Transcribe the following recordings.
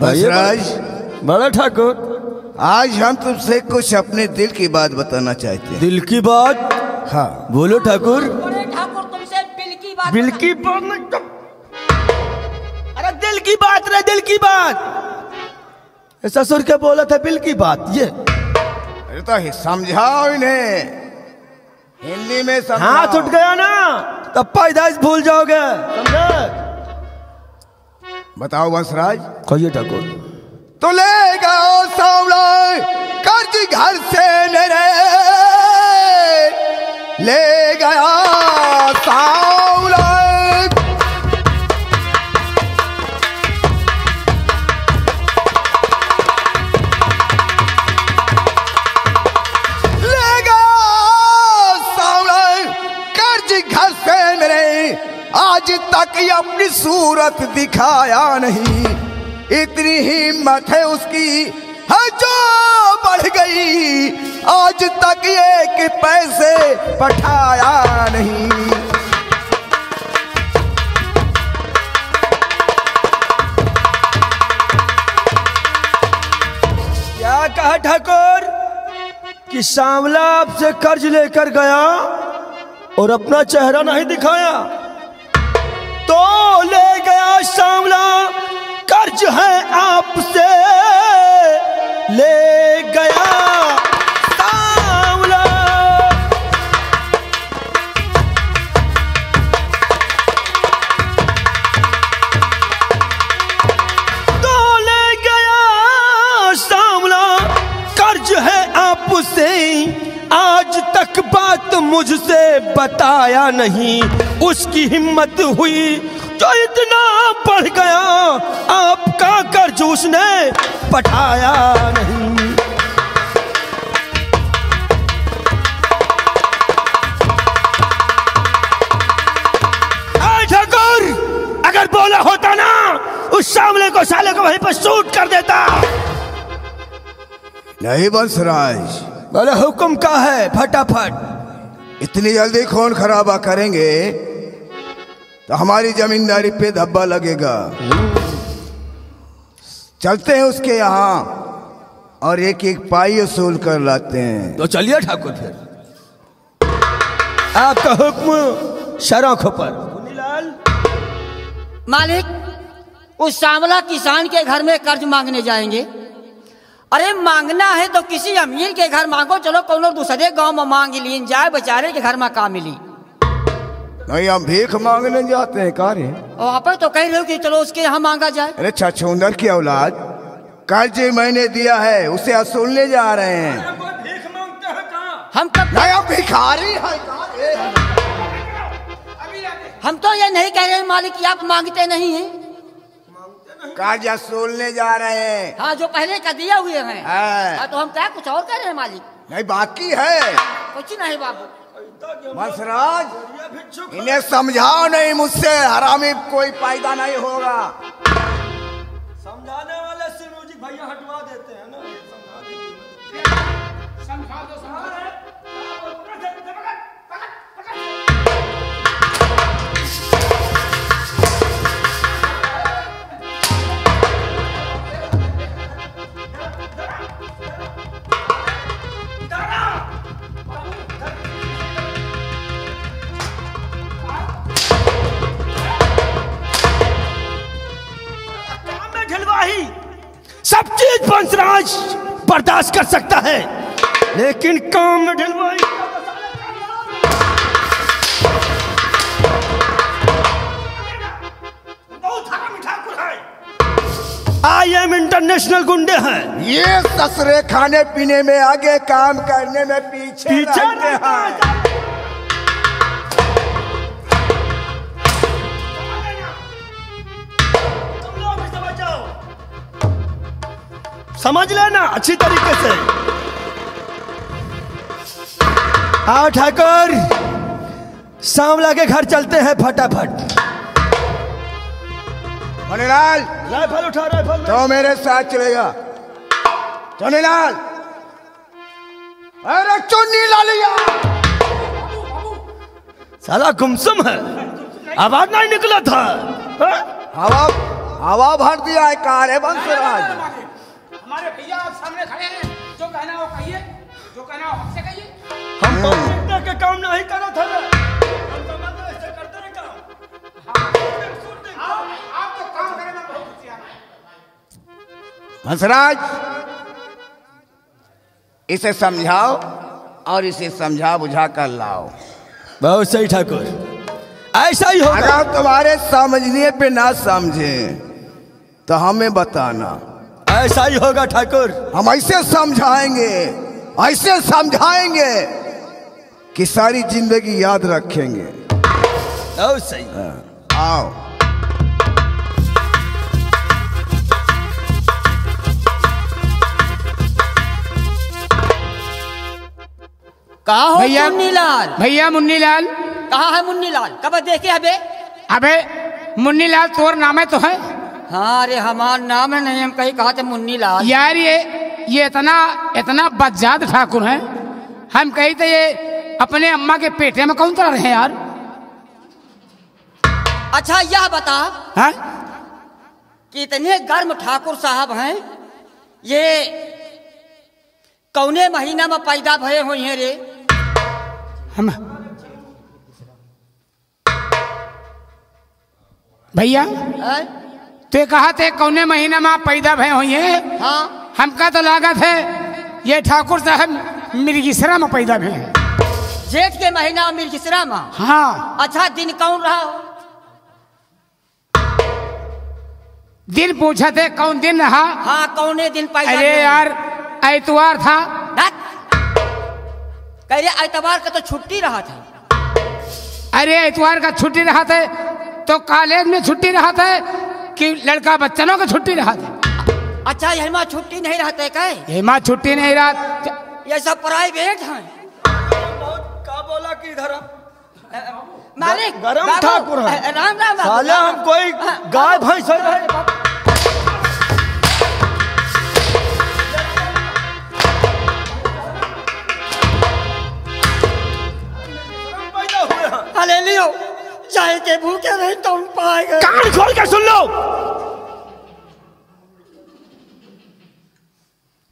भसराज बड़ा ठाकुर, आज हम तुमसे कुछ अपने दिल की बात बताना चाहते हैं। दिल की बात? हाँ बोलो ठाकुर। ठाकुर तुमसे दिल की बात। अरे दिल की बात रे, दिल की बात ससुर क्या बोला था? दिल की बात ये तो समझाओ इन्हें हिंदी में। हाथ उठ गया ना तब पैदाइश भूल जाओगे, समझे? बताओ वंशराज। कहिए ठाकुर। तो ले गओ सावला कर्ज घर से मेरे, ले गया सावला ले गया सावला कर्ज घर से मेरे, आज तक ये अपनी सूरत दिखाया नहीं। इतनी हिम्मत है उसकी है जो बढ़ गई, आज तक एक पैसे पठाया नहीं। क्या कहा ठाकुर कि सांवला आपसे कर्ज लेकर गया और अपना चेहरा नहीं दिखाया, तो ले गया सांवला कर्ज है आपसे, ले गया सांवला। तो ले गया सांवला कर्ज है आपसे, आज तक बात मुझसे बताया नहीं। उसकी हिम्मत हुई जो इतना बढ़ गया, आपका कर्ज उसने पटाया नहीं। ठाकुर अगर बोला होता ना उस सामने को साले को वहीं पर शूट कर देता। नहीं बंसराज। बोला हुक्म का है, फटाफट। इतनी जल्दी खून खराबा करेंगे तो हमारी जमींदारी पे धब्बा लगेगा। चलते हैं उसके यहाँ और एक एक पाई वसूल कर लाते हैं। तो चलिए ठाकुर, फिर आपका हुक्म शराखों पर। मुनीलाल मालिक, उस सांवला किसान के घर में कर्ज मांगने जाएंगे। अरे मांगना है तो किसी अमीर के घर मांगो, चलो कोनो दूसरे गांव में मांग ली जाए, बेचारे के घर में का मिली। नहीं हम भीख मांगने जाते हैं कार्य, और आप तो कह रहे हो कि चलो उसके यहाँ मांगा जाए। अरे छछूंदर की औलाद, कर्ज मैंने दिया है उसे असूलने जा रहे हैं। हम कब भिखारी है? हम तो ये नहीं कह रहे मालिक कि आप मांगते नहीं है, कर्ज असूलने जा रहे हैं। हाँ जो पहले का दिया हुए हैं। हाँ तो हम क्या कुछ और कह रहे हैं मालिक? नहीं बाकी है कुछ नहीं बाबू। बसराज इन्हें समझाओ, नहीं मुझसे हरामी कोई फायदा नहीं होगा। समझाने वाले भैया हटवा देते हैं ना, समझा सब चीज पंचराज बर्दाश्त कर सकता है, लेकिन काम में ढिलवाई। IM इंटरनेशनल गुंडे हैं ये, ससुरे खाने पीने में आगे, काम करने में पीछे रहते हैं। समझ लेना अच्छी तरीके से। आओ ठाकुर, सांवला के घर चलते हैं फटाफट। मुनीलाल राइफल उठा, राइफल तो मेरे साथ चलेगा। मुनीलाल, अरे चुन्नी ला लिया, साला गुमसुम है, आवाज नहीं निकला था। हवा हवा भर दिया है कार्य बंसराज। हमारे भैया आप सामने खड़े हैं, जो कहना हो कहिए, जो कहना हो हमसे कहिए। हम तो के काम नहीं करा था, हम तो मत ऐसे करते रहे करो। आप तो काम करें ना बहुत कुछ यार। बंसराज, इसे समझाओ और इसे समझा बुझा कर लाओ। बहुत सही ठाकुर, ऐसा ही होगा। अगर तुम्हारे समझने पे ना समझे तो हमें बताना, ऐसा ही होगा ठाकुर। हम ऐसे समझाएंगे, ऐसे समझाएंगे कि सारी जिंदगी याद रखेंगे। बहुत सही। आओ भैया मुन्नीलाल, भैया मुन्नीलाल कहाँ है? मुन्नीलाल कब देखे? अबे अबे मुन्नीलाल तोर नाम है तो है? हाँ, अरे हमारा नाम है नहीं, हम कहीं कहा थे मुन्नीलाल। यार ये इतना इतना बदजात ठाकुर है, हम कहीं तो ये अपने अम्मा के पेटे में कौन चढ़ रहे हैं यार। अच्छा यह बता है कि इतने गर्म ठाकुर साहब हैं, ये कौने महीना में पैदा भये हुए हैं रे? हम भैया तो कहा थे कौने महीना में पैदा भय हुई है? हाँ। हमका तो लागत है ये ठाकुर साहब मिर्गिसरा में पैदा भय हैं। जेठ के महीना मिर्गिसरा में? हाँ। अच्छा दिन कौन रहा हो? दिन पूछा थे कौन दिन रहा? हाँ, कौने दिन पैदा? अरे यार ऐतवार था। कह ऐतवार का तो छुट्टी रहा था। अरे ऐतवार का छुट्टी रहा था तो कॉलेज में छुट्टी रहा था कि लड़का बच्चनों का छुट्टी रहा था? अच्छा हेमा छुट्टी नहीं रहते क्या? हेमा छुट्टी नहीं रहते, ये सब प्राइवेट है। क्या बोला कि इधर मालिक गरम ठाकुर है। राम राम। साला हम कोई गाय भैंस है? ले लियो चाहे के भूखे रहे तो उन पाएगा। कान खोल के सुन लो,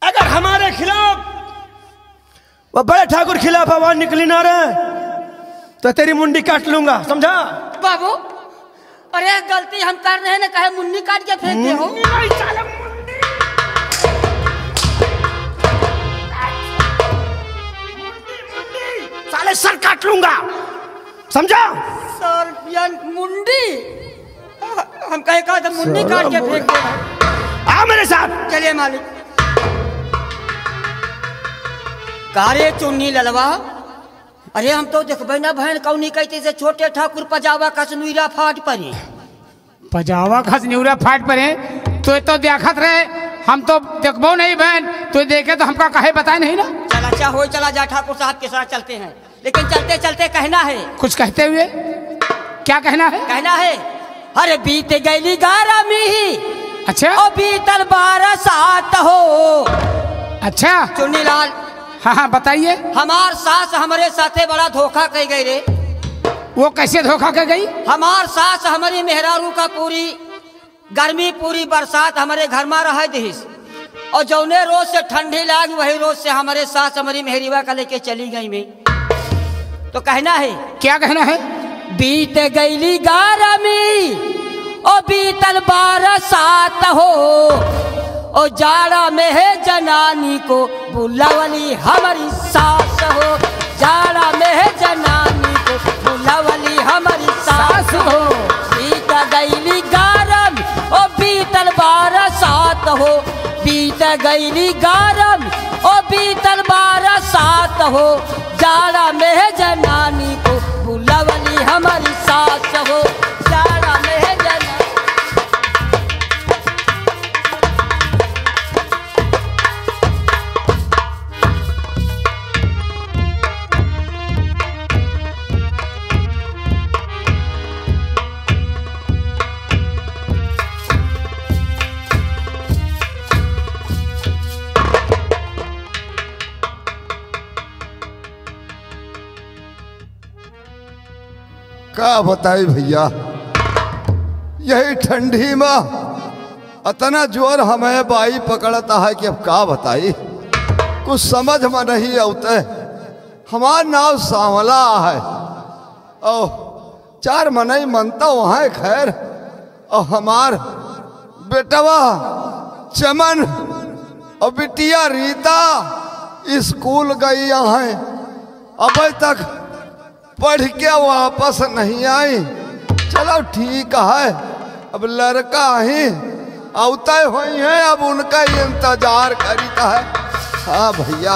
अगर हमारे खिलाफ वो बड़े ठाकुर खिलाफ आवाज निकली ना रहे तो तेरी मुंडी काट लूंगा, समझा बाबू? अरे गलती हम कर रहे हैं ना, कहे मुंडी काट के फेंक दे हो। साले सर काट लूंगा, समझा? सर मुंडी हम कहे कहा था मुंडी काट के फेंक दे। आ मेरे साथ चलिए मालिक। कारे चुन्नी ललवा, अरे हम तो देखबे ना बहन कौनी कहते से छोटे ठाकुर पजावा का सुनुरा फाट पड़े। पजावा का सुनुरा फाट पड़े तो देखत रहे, हम तो देखबो नहीं बहन, तो देखे तो हमका कहे बताए नहीं ना। चला अच्छा हो, चला जा ठाकुर साहब के साथ चलते हैं, लेकिन चलते चलते कहना है कुछ। कहते हुए क्या कहना है? कहना है अरे बीत गई गारा में ही। अच्छा और बीतल 12 सात हो। अच्छा चुन्नीलाल। हाँ हाँ बताइए। हमार सास हमारे साथे बड़ा धोखा कर गई रे। वो कैसे धोखा कर गई? हमार सास हमारी मेहरारू का पूरी गर्मी पूरी बरसात हमारे घर में रह दिस, और जौने रोज से ठंडी लाग वही रोज से हमारे सास हमारी मेहरीवा का लेके चली गई। में तो कहना है क्या? कहना है बीत गईली गारमी और बीतल 12 सात हो, और जाड़ा में है जनानी को बुलावली हमारी सास हो। जाड़ा में है जनानी को बुलावली हमारी सास हो। बीत गईली गारम और बीतल 12 सात हो। बीत गईली गारम और बीतल 12 सात हो। जाड़ा में है जनानी को बुलावली हमारी सास हो। जाड़ा में है जनानी। क्या बताए भैया, यही ठंडी माँ इतना जोर हमें बाई पकड़ता है कि अब का बताई, कुछ समझ में नहीं आते। हमार नाव सांवला है और चार मनई मनता वहाँ खैर, और हमार बेटवा चमन और बिटिया रीता स्कूल गई हैं, अब तक पढ़ के वापस नहीं आई। चलो ठीक है, अब लड़का ही आते हुई हैं, अब उनका ही इंतजार करता है। हाँ भैया,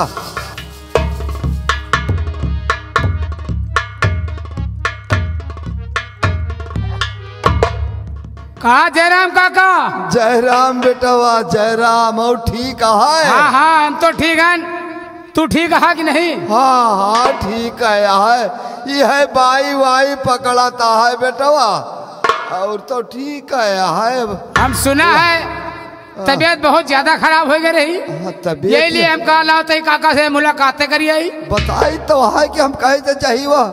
कहा जयराम काका? जयराम बेटवा, जयराम। और ठीक है? हाँ हाँ, हम तो ठीक है। तू ठीक है कि नहीं? हाँ हाँ ठीक है। यह है बाई वाई पकड़ाता है बेटवा, और तो ठीक है। हम सुना है तबीयत बहुत ज्यादा खराब हो गई रही, यही लिए हम कहा लाओ तो काका से मुलाकातें करी आई। बताई तो है कि हम कहे तो चाहिए वह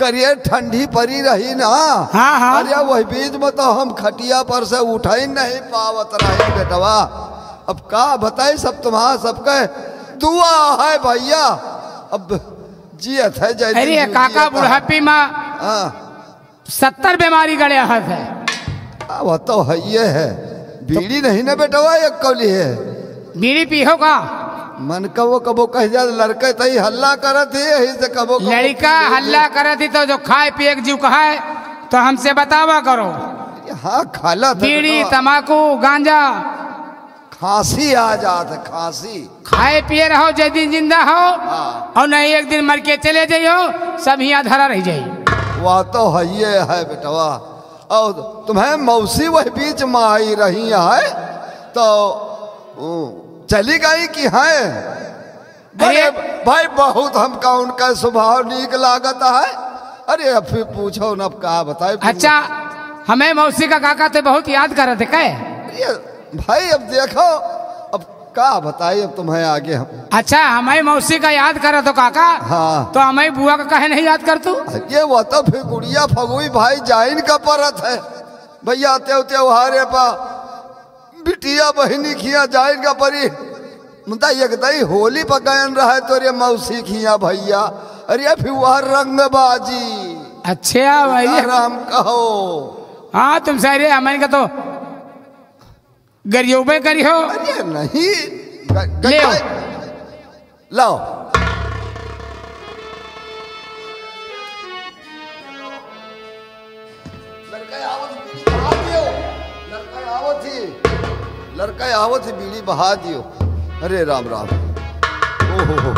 करिए, ठंडी पड़ी रही ना। हाँ हाँ। अरे वही बीच में तो हम खटिया पर से उठा ही नहीं पावत रही बेटवा, अब का बताई। सब तुम्हारा सबके दुआ है भैया, अब जियत है जय। अरे काका बुढ़ापी माँ 70 बीमारी गड़े हाथ है। वो तो है ये है। बीड़ी नहीं ना बेटवा, एक कौली है। बीड़ी पीहो का मन कबो कबो कह जा, लड़के तई हल्ला करत ही यही से कबो लड़का हल्ला करत ही, तो जो खाए पिए जीव कहा है तो हमसे बतावा करो। हाँ खाला बीड़ी तम्बाकू गांजा, खांसी आ जात, खांसी। खाए पिए रहो जिस दिन जिंदा हो, और नहीं एक दिन मर के चले जाइयो, सब यहाँ धरा रह जाये। वह तो है ये है बेटवा। और तुम्हें मौसी वही बीच में आई रही है तो चली गई कि है? अरे भाई बहुत हमका उनका स्वभाव नीक लागत है। अरे अब फिर पूछो ना, अब कहा बताए। अच्छा, हमें मौसी का काका तो बहुत याद कर रहे थे। क्या भाई अब देखो, अब का बताइए, अब तुम्हें आगे हम। अच्छा, हमारी मौसी का याद कर रहे तो काका। हाँ। तो हमारी बुआ का कहे नहीं याद कर तू? ये वो तो फिर गुड़िया फगुई भाई जाइन का परत है भैया। आते होते हारे पा बिटिया बहनी खिया जाइन का परी मुदा एकदई होली पर गयन रहा है तो रे मौसी खिया भैया। अरे फिर वह रंगबाजी। अच्छा भैया राम कहो। हाँ तुमसे अरे हमारे का तो गरियोबे करी हो। अरे नहीं लाओ लड़का आवत बीड़ी बहा दियो। अरे राम राम, ओहो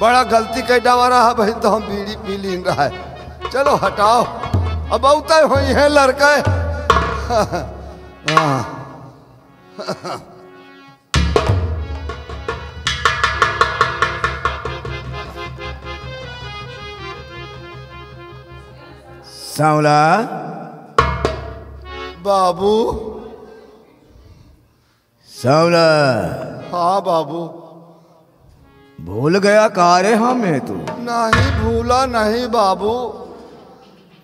बड़ा गलती कैटा वाला है भाई, तो हम बीड़ी पी लीन रहा है। चलो हटाओ, अब औता हुई है लड़का। सांवला बाबू, सांवला। हाँ बाबू, भूल गया कारे हमें तू? नहीं भूला नहीं बाबू,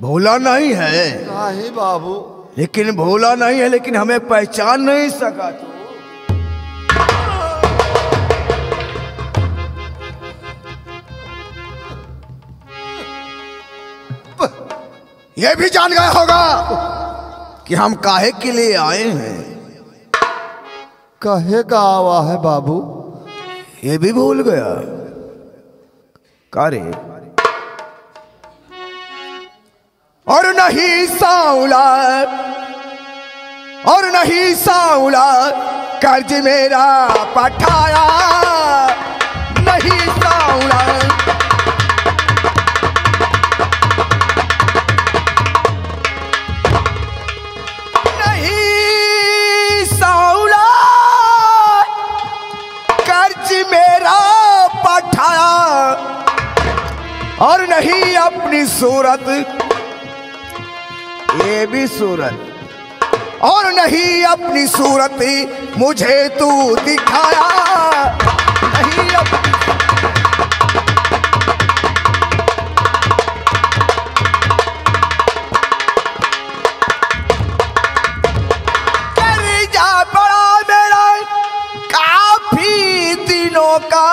भूला नहीं है। नहीं बाबू, लेकिन भूला नहीं है, लेकिन हमें पहचान नहीं सका तू। ये भी जान गया होगा कि हम काहे के लिए आए हैं। कहे का आवा है बाबू? ये भी भूल गया कारे? और नहीं सांवला, और नहीं सांवला, कर्ज मेरा पठाया। नहीं सांवला, नहीं सांवला, कर्ज मेरा पठाया। और नहीं अपनी सूरत, ये भी सूरत। और नहीं अपनी सूरत मुझे तू दिखाया। नहीं कर जा मौका।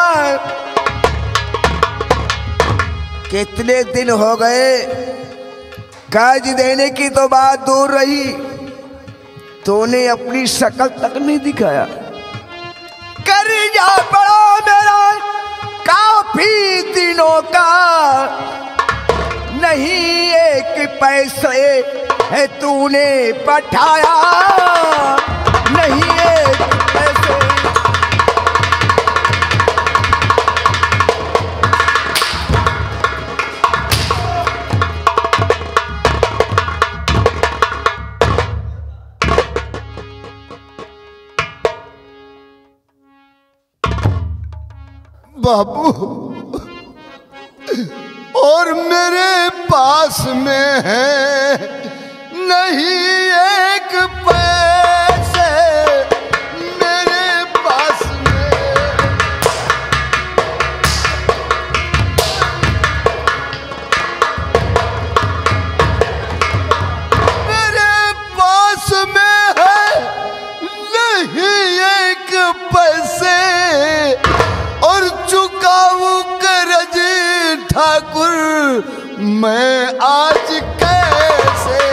कितने दिन हो गए, कर्ज देने की तो बात दूर रही, तूने अपनी शक्ल तक नहीं दिखाया। कर्जा पड़ा मेरा काफी दिनों का, नहीं एक पैसे है तूने पठाया, नहीं एक पैसे। बाबू और मेरे पास में है नहीं एक पैसे, मेरे पास में, मेरे पास में है नहीं एक पैसे। और चुकाऊ कर्ज ठाकुर मैं आज कैसे।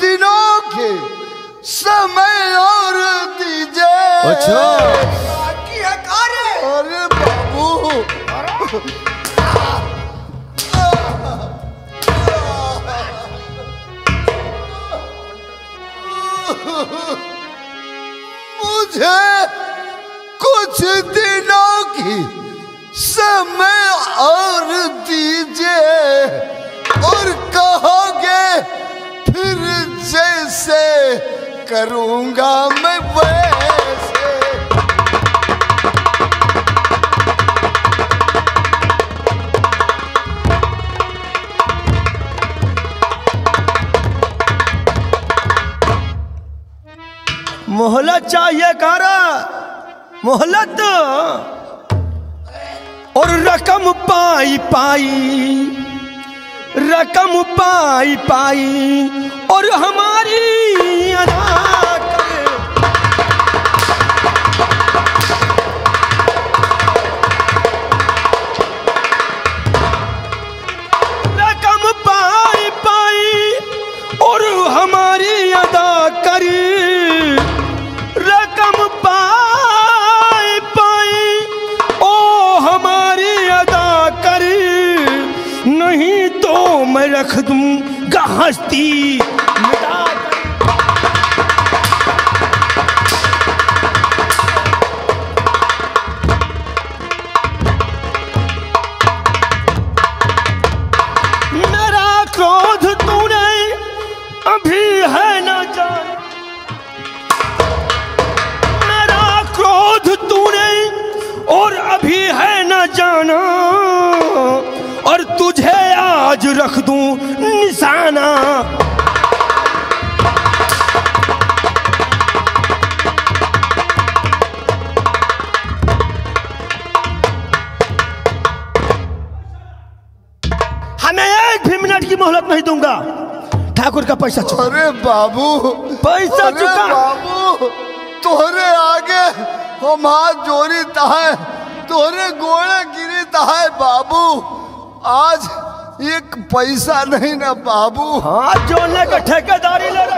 दिनों के समय और दीजिए। अच्छा अरे बाबू मुझे कुछ दिनों की समय और दीजिए। और कहोगे फिर जैसे करूंगा मैं वैसे। मोहलत चाहिए कारा, मोहलत। और रकम पाई पाई, रकम पाई पाई, और हमारी अदा करे। रकम पाई पाई और हमारी अदा करी, रकम पाई पाई ओ हमारी अदा करी, नहीं तो मैं रख दूंगा हस्ती। मेरा क्रोध तूने अभी है न जान, मेरा क्रोध तूने और अभी है न जाना, और तुझे आज रख दूं निशाना। हमें एक भी मिनट की मोहलत नहीं दूंगा, ठाकुर का पैसा चुका। अरे बाबू पैसा चुका। बाबू तोरे आगे हम हाथ जोड़ी ताहे, तोरे गोड़े गिरी ताहे। बाबू आज एक पैसा नहीं ना बाबू। हाथ जोड़ने का ठेकेदारी ले